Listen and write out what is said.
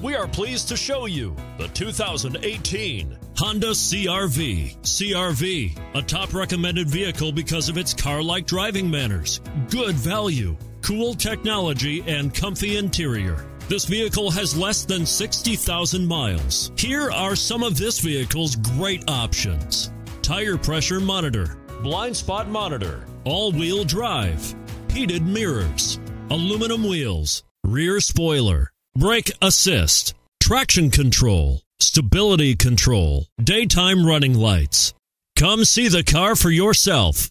We are pleased to show you the 2018 Honda CR-V. CR-V, a top recommended vehicle because of its car-like driving manners, good value, cool technology, and comfy interior. This vehicle has less than 60,000 miles. Here are some of this vehicle's great options: tire pressure monitor, blind spot monitor, all-wheel drive, heated mirrors, aluminum wheels, rear spoiler, brake assist, traction control, stability control, daytime running lights. Come see the car for yourself.